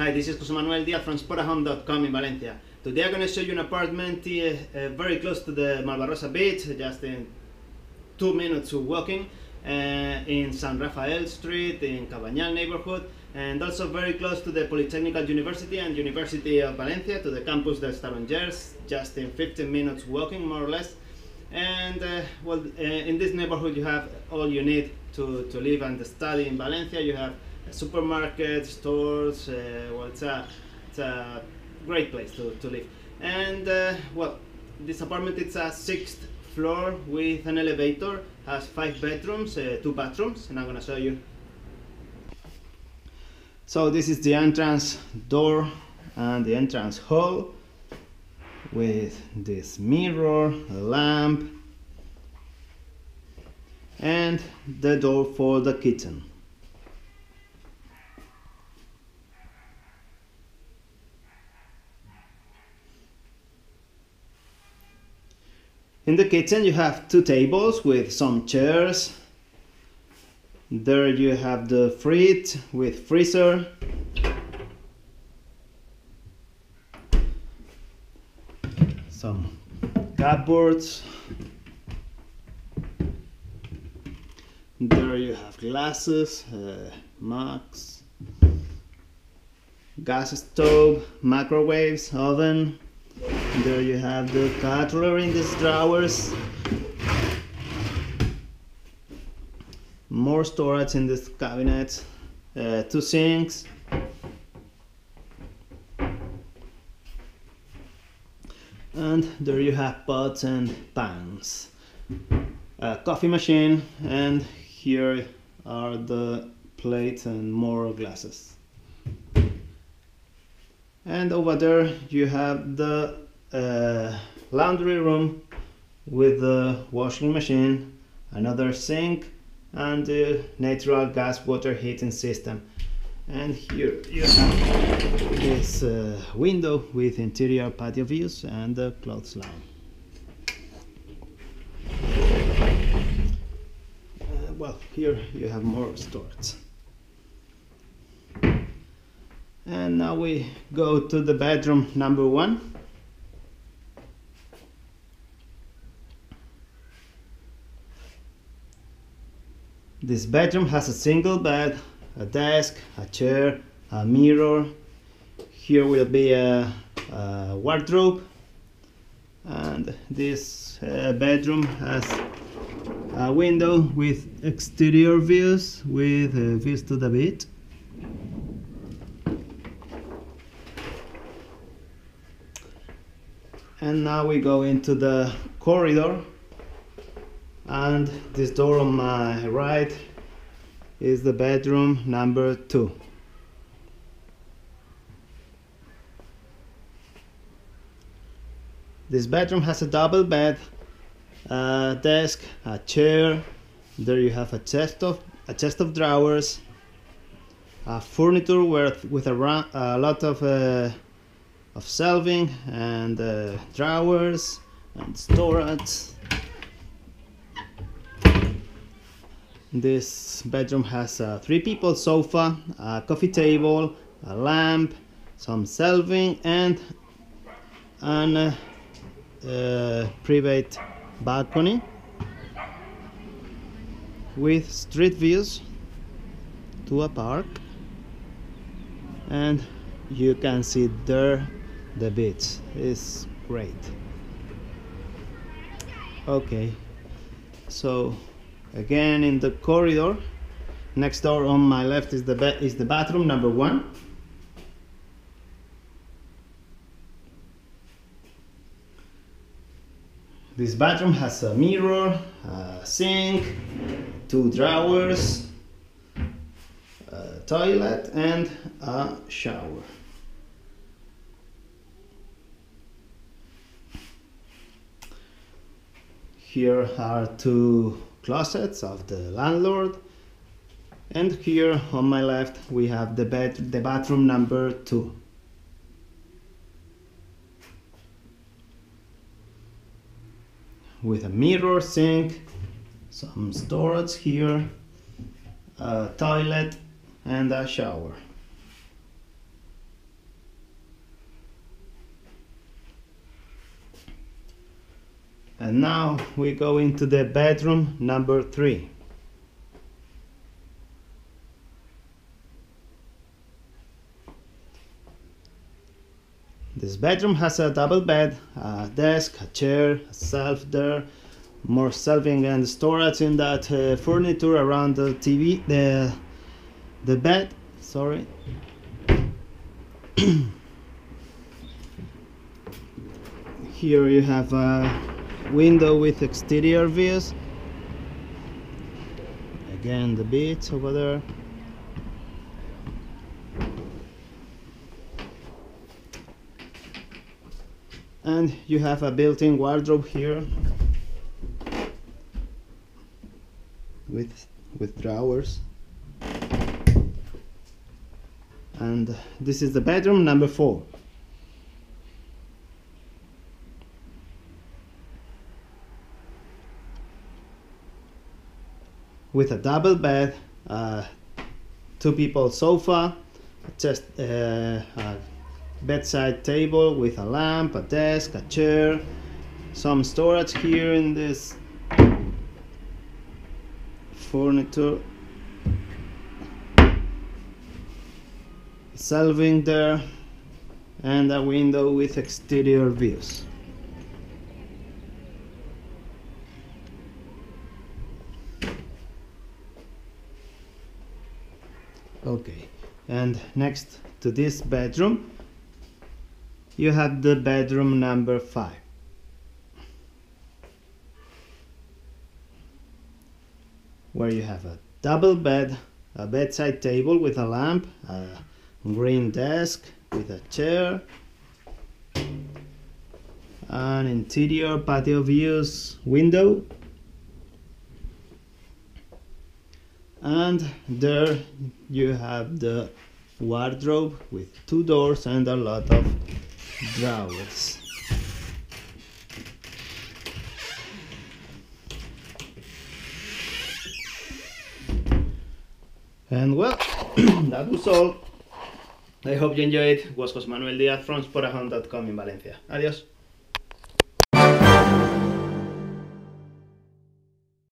Hi, this is José Manuel Díaz from Spotahome.com in Valencia. Today I'm going to show you an apartment very close to the Malvarrosa Beach, just in 2 minutes of walking, in San Rafael Street, in Cabañal neighborhood, and also very close to the Polytechnical University and University of Valencia, to the Campus de Stavangeres, just in 15 minutes walking, more or less. And in this neighborhood you have all you need to live and study in Valencia. You have supermarkets, stores, it's a great place to live. And this apartment, it's a 6th floor with an elevator, has 5 bedrooms, 2 bathrooms, and I'm gonna show you. So this is the entrance door and the entrance hall, with this mirror, a lamp, and the door for the kitchen. In the kitchen you have 2 tables with some chairs. There you have the fridge with freezer. Some cupboards. There you have glasses, mugs, gas stove, microwaves, oven. There you have the cutlery in these drawers. More storage in this cabinet. 2 sinks. And there you have pots and pans. A coffee machine, and here are the plates and more glasses. And over there you have the laundry room with the washing machine, another sink, and the natural gas water heating system. And here you have this window with interior patio views and the clothesline. Here you have more storage. And now we go to the bedroom number 1. This bedroom has a single bed, a desk, a chair, a mirror. Here will be a wardrobe. And this bedroom has a window with exterior views, with views to the beach. And now we go into the corridor, and this door on my right is the bedroom number 2. This bedroom has a double bed, a desk, a chair. There you have a chest of drawers, a furniture with a lot of shelving and drawers and storage. This bedroom has a 3-people sofa, a coffee table, a lamp, some shelving, and an private balcony with street views to a park, and you can see there the beach. It's great. Okay, so again in the corridor, next door on my left is the bathroom number 1. This bathroom has a mirror, a sink, 2 drawers, a toilet, and a shower. Here are 2 closets of the landlord. And here on my left we have the bathroom number 2. With a mirror, sink, some storage here, a toilet, and a shower. And now we go into the bedroom number 3. This bedroom has a double bed, a desk, a chair, a shelf there, more shelving and storage in that furniture around the TV, the bed, sorry. Here you have a window with exterior views. Again, the beach over there. And you have a built-in wardrobe here with drawers. And this is the bedroom number 4. With a double bed, two people sofa, just a bedside table with a lamp, a desk, a chair, some storage here in this furniture, shelving there, and a window with exterior views. Okay, and next to this bedroom you have the bedroom number 5. Where you have a double bed, a bedside table with a lamp, a green desk with a chair, an interior patio views window, and there you have the wardrobe with two doors and a lot of drawers. And well, that was all. I hope you enjoyed. It was José Manuel Díaz from Spotahome.com in Valencia. Adiós.